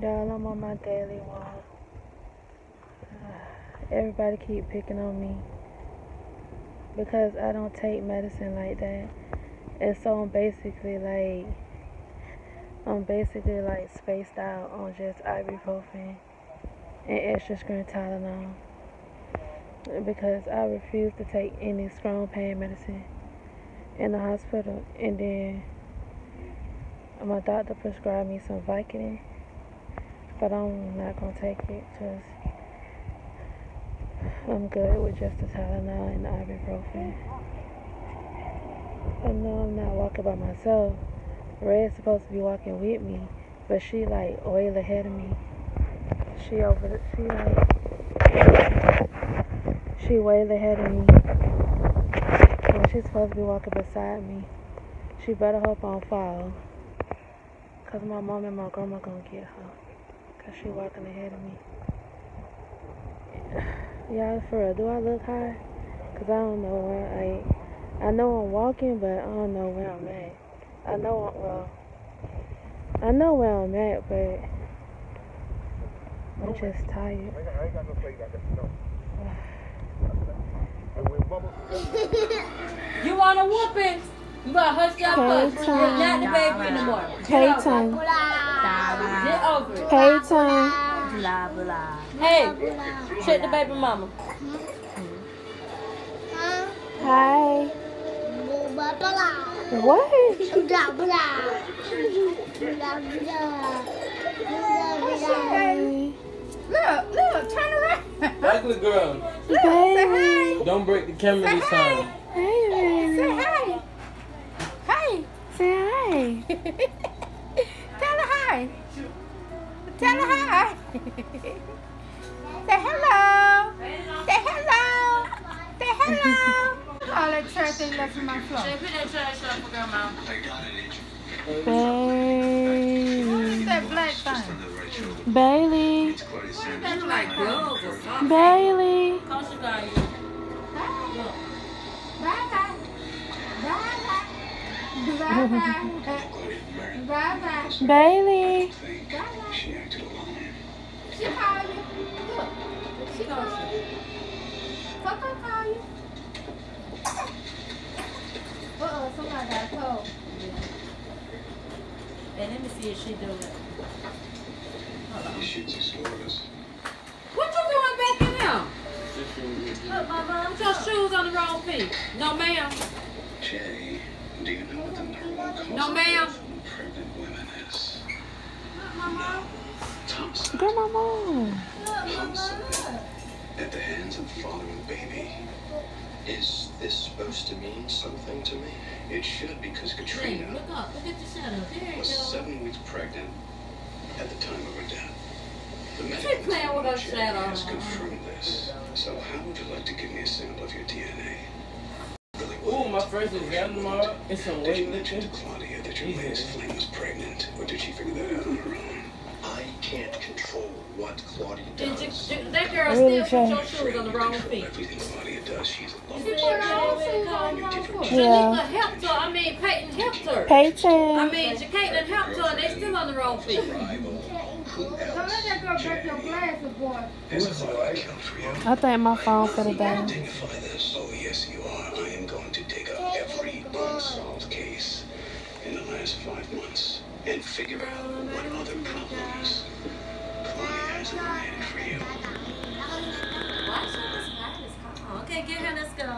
Y'all, I'm on my daily walk. Everybody keep picking on me because I don't take medicine like that. And so I'm basically like spaced out on just ibuprofen and extra-strength Tylenol, because I refuse to take any strong pain medicine in the hospital. And then my doctor prescribed me some Vicodin, but I'm not going to take it because I'm good with just the Tylenol and the ibuprofen. I know I'm not walking by myself. Red's supposed to be walking with me, but she like oil ahead of me. She way ahead of me. When she's supposed to be walking beside me, she better hope I don't fall, cause my mom and my grandma gonna get her, cause she walking ahead of me. Y'all, for real, do I look high? Cause I don't know where I know I'm walking, but I don't know where I'm at. I know where I'm at, but I'm just tired. You want a whooping? You gotta hush that puss. You're not the baby anymore. Payton. Get over it. Payton. Hey, check the baby mama. Hi. What? Look, turn around. Ugly girl. Look, baby. Say hi. Don't break the camera this time. Hey, baby. Say hi. Hi. Say hi. Tell her hi. Tell her hi. Say hello. Say hello. Say hello. All that trash ain't left in my floor. Put that trash up for grandma. Baby. What is that black thing? Bailey. That's like gloves or something. Bailey. Bye-bye. Bailey. She acted alone. She called you. Look. She called you. Fuck, I call you. Uh-oh, somebody got a cold. And let me see if she do it. What you doing back in there? Look, Mama, put your shoes on the wrong feet. No, ma'am. Jay, do you know what the normal cause of pregnant women is? Look, Mama. Thompson. Look, Mama. Homicide at the hands of father and baby. Is this supposed to mean something to me? It should, because Katrina was 7 weeks pregnant at the time of her death. The medical has confirmed this. So how would you like to give me a sample of your DNA? Oh, my first exam tomorrow. It's a wait. Did you mention to Claudia that your latest flame was pregnant, or did she figure that out on her own? I can't control what Claudia does. That girl still put your shoes on the wrong feet. Everything Claudia does, she's a lover. She put her own shoes on the wrong foot. Jalika helped her. I mean, Payton helped her. I mean, Jacaitlin helped her, and they still on the wrong feet. Don't let that girl break your glasses, boy. I think my phone for the day. Dignify this. Oh, yes, you are. I am going to dig up every unsolved case in the last 5 months and figure out what other problems Claudia has eliminated for you. Okay, get her, let's go.